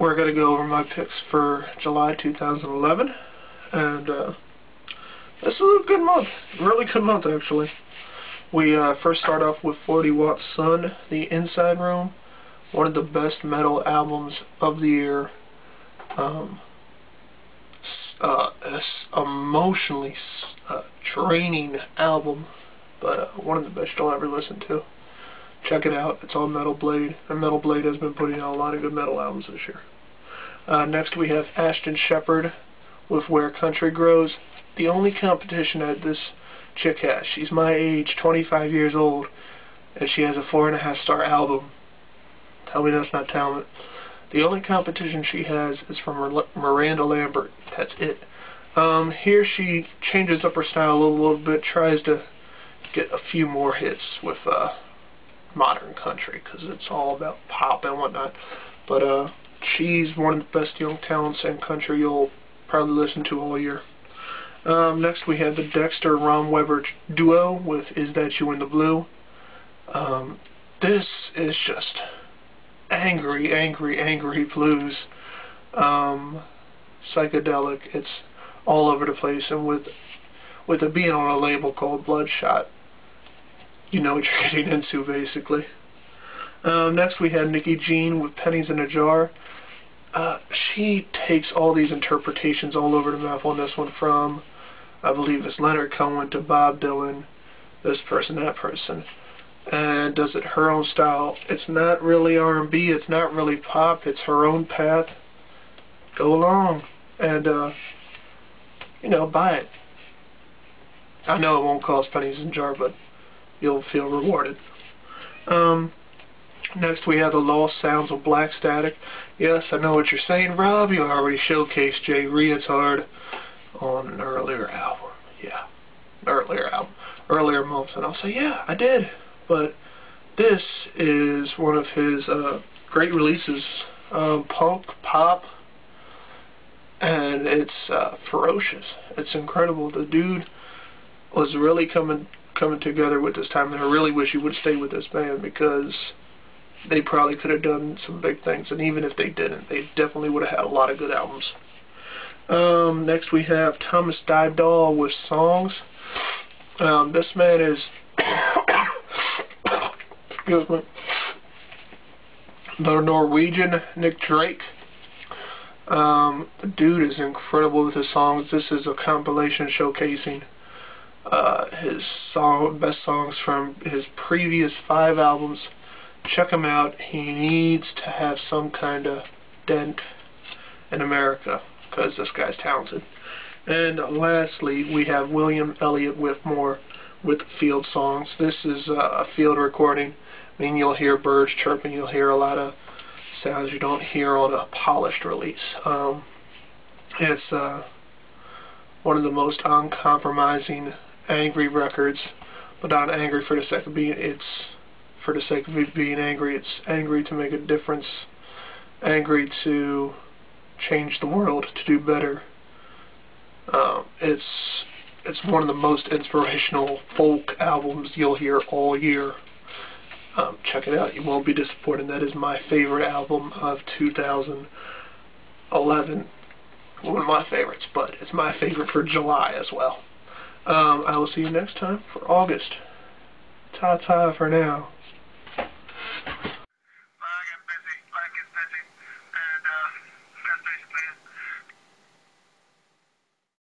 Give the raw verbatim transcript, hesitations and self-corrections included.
we're going to go over my picks for July two thousand eleven, and uh, this is a good month, really good month actually. We uh, first start off with forty watt sun, The Inside Room, one of the best metal albums of the year. Um, uh, it's emotionally uh, draining album, but uh, one of the best you'll ever listen to. Check it out. It's on Metal Blade, and Metal Blade has been putting out a lot of good metal albums this year. Uh, next we have Ashton Shepherd with Where Country Grows. The only competition that this chick has. She's my age, twenty-five years old, and she has a four and a half star album. Tell me that's not talent. The only competition she has is from Miranda Lambert. That's it. Um, here she changes up her style a little, little bit, tries to get a few more hits with uh, modern country, because it's all about pop and whatnot. But uh, she's one of the best young talents in country you'll probably listen to all year. Um, next we have the Dexter-Ron Weber duo with Is That You In The Blue. Um, this is just angry, angry, angry blues, um, psychedelic. It's all over the place, and with with it being on a label called Bloodshot, you know what you're getting into basically. Um, next we had Nikki Jean with Pennies in a Jar. Uh, she takes all these interpretations all over the map on this one, from I believe it's Leonard Cohen to Bob Dylan, this person, that person, and does it her own style. It's not really R and B, it's not really pop, it's her own path. Go along and uh, you know, buy it. I know it won't cost pennies in a jar, but you'll feel rewarded. Um, next we have the Lost Sounds of Black Static. Yes, I know what you're saying, Rob, you already showcased Jay Reatard on an earlier album. Yeah, earlier album, earlier months, and I'll say, yeah, I did. But this is one of his uh, great releases, um, punk, pop, and it's uh, ferocious. It's incredible. The dude was really coming coming together with this time, and I really wish he would stay with this band, because they probably could have done some big things, and even if they didn't, they definitely would have had a lot of good albums. Um, next we have Thomas Dybdahl with Songs. Um, this man is excuse me, the Norwegian Nick Drake. Um, the dude is incredible with his songs. This is a compilation showcasing uh, his song, best songs from his previous five albums. Check him out. He needs to have some kind of dent in America, because this guy's talented. And lastly, we have William Elliott Whitmore with Field Songs. This is uh, a field recording. I mean, you'll hear birds chirping, you'll hear a lot of sounds you don't hear on a polished release. Um, it's uh, one of the most uncompromising, angry records, but not angry for the sake of being, it's for the sake of being angry. It's angry to make a difference, angry to change the world, to do better. Um, it's It's one of the most inspirational folk albums you'll hear all year. Um, check it out. You won't be disappointed. That is my favorite album of two thousand eleven. One of my favorites, but it's my favorite for July as well. Um, I will see you next time for August. Ta-ta for now. I get busy. I get busy. And uh, that's basically it.